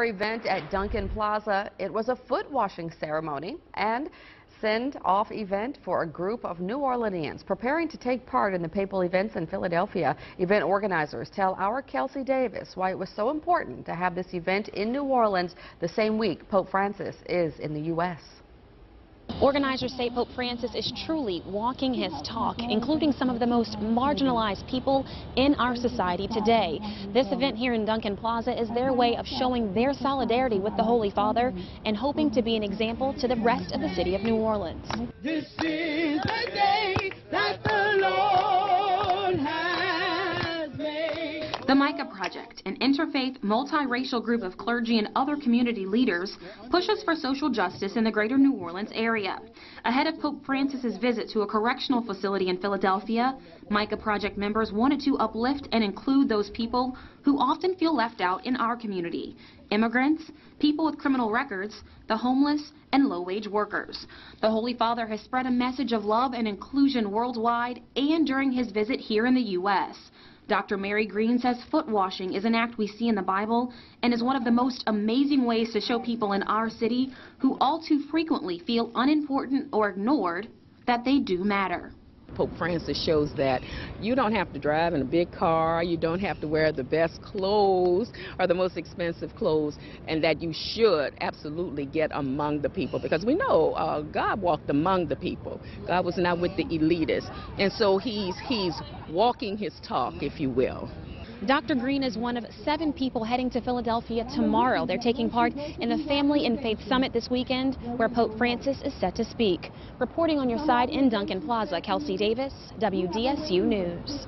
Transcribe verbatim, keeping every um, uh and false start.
Event at Duncan Plaza. It was a foot washing ceremony and send off event for a group of New Orleanians preparing to take part in the papal events in Philadelphia. Event organizers tell our Kelsey Davis why it was so important to have this event in New Orleans the same week Pope Francis is in the U S Organizers say Pope Francis is truly walking his talk, including some of the most marginalized people in our society today. This event here in Duncan Plaza is their way of showing their solidarity with the Holy Father and hoping to be an example to the rest of the city of New Orleans. This is a day that the Lord has made. The Micah Project, an interfaith, multiracial group of clergy and other community leaders, pushes for social justice in the greater New Orleans area. Ahead of Pope Francis's visit to a correctional facility in Philadelphia, Micah Project members wanted to uplift and include those people who often feel left out in our community: immigrants, people with criminal records, the homeless, and low-wage workers. The Holy Father has spread a message of love and inclusion worldwide and during his visit here in the U S Doctor Mary Green says foot washing is an act we see in the Bible and is one of the most amazing ways to show people in our city who all too frequently feel unimportant or ignored that they do matter. Pope Francis shows that you don't have to drive in a big car, you don't have to wear the best clothes or the most expensive clothes, and that you should absolutely get among the people, because we know uh, God walked among the people. God was not with the elitists, and so he's he's walking his talk, if you will. Doctor Green is one of seven people heading to Philadelphia tomorrow. They're taking part in the Family and Faith Summit this weekend, where Pope Francis is set to speak. Reporting on your side in Duncan Plaza, Kelsey Davis, W D S U News.